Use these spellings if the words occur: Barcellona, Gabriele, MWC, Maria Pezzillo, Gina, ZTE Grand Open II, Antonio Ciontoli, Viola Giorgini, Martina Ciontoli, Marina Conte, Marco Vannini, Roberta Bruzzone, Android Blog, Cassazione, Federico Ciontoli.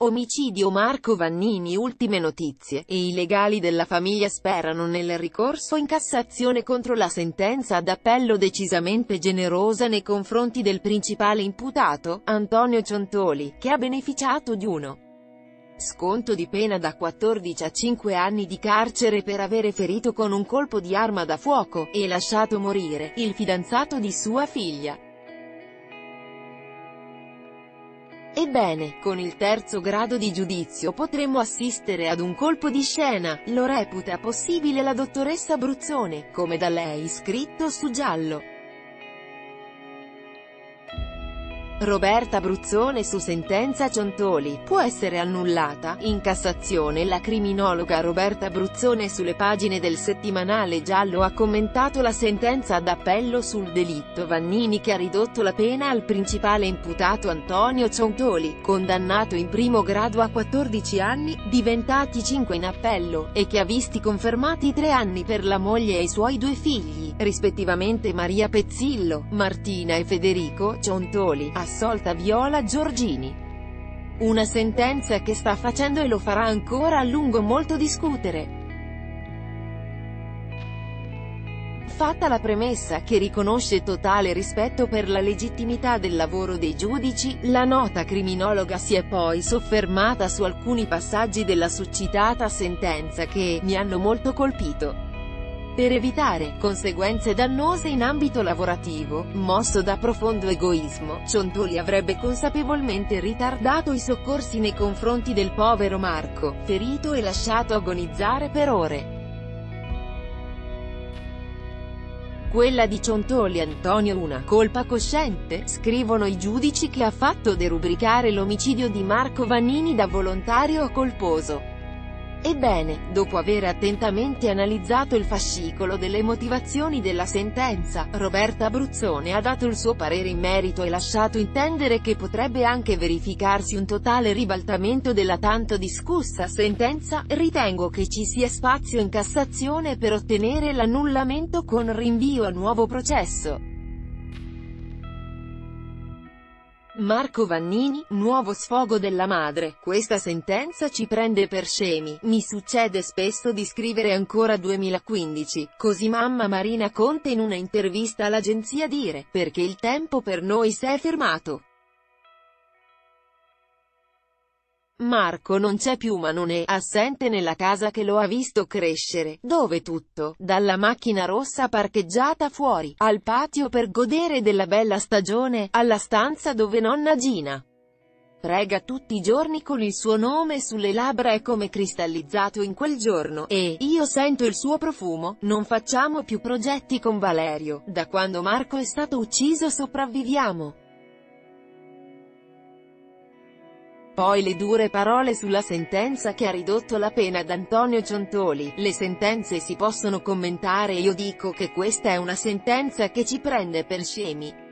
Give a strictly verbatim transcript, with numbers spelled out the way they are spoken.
Omicidio Marco Vannini. Ultime notizie, e i legali della famiglia sperano nel ricorso in Cassazione contro la sentenza d'appello decisamente generosa nei confronti del principale imputato, Antonio Ciontoli, che ha beneficiato di uno sconto di pena da quattordici a cinque anni di carcere per avere ferito con un colpo di arma da fuoco, e lasciato morire, il fidanzato di sua figlia. Ebbene, con il terzo grado di giudizio potremmo assistere ad un colpo di scena, lo reputa possibile la dottoressa Bruzzone, come da lei scritto su giallo. Roberta Bruzzone su sentenza Ciontoli, può essere annullata, in Cassazione. La criminologa Roberta Bruzzone sulle pagine del settimanale giallo ha commentato la sentenza d'appello sul delitto Vannini, che ha ridotto la pena al principale imputato Antonio Ciontoli, condannato in primo grado a quattordici anni, diventati cinque in appello, e che ha visti confermati tre anni per la moglie e i suoi due figli, rispettivamente Maria Pezzillo, Martina e Federico Ciontoli, assolta Viola Giorgini. Una sentenza che sta facendo e lo farà ancora a lungo molto discutere. Fatta la premessa che riconosce totale rispetto per la legittimità del lavoro dei giudici, la nota criminologa si è poi soffermata su alcuni passaggi della succitata sentenza che mi hanno molto colpito. Per evitare conseguenze dannose in ambito lavorativo, mosso da profondo egoismo, Ciontoli avrebbe consapevolmente ritardato i soccorsi nei confronti del povero Marco, ferito e lasciato agonizzare per ore. Quella di Ciontoli Antonio una colpa cosciente, scrivono i giudici, che ha fatto derubricare l'omicidio di Marco Vannini da volontario a colposo. Ebbene, dopo aver attentamente analizzato il fascicolo delle motivazioni della sentenza, Roberta Bruzzone ha dato il suo parere in merito e lasciato intendere che potrebbe anche verificarsi un totale ribaltamento della tanto discussa sentenza. Ritengo che ci sia spazio in Cassazione per ottenere l'annullamento con rinvio a nuovo processo. Marco Vannini, nuovo sfogo della madre. Questa sentenza ci prende per scemi, mi succede spesso di scrivere ancora duemilaquindici, così mamma Marina Conte in una intervista all'agenzia dire, perché il tempo per noi si è fermato. Marco non c'è più, ma non è assente nella casa che lo ha visto crescere, dove tutto, dalla macchina rossa parcheggiata fuori, al patio per godere della bella stagione, alla stanza dove nonna Gina prega tutti i giorni con il suo nome sulle labbra, è come cristallizzato in quel giorno, e io sento il suo profumo. Non facciamo più progetti con Valerio, da quando Marco è stato ucciso sopravviviamo. Poi le dure parole sulla sentenza che ha ridotto la pena ad Antonio Ciontoli. Le sentenze si possono commentare, io dico che questa è una sentenza che ci prende per scemi.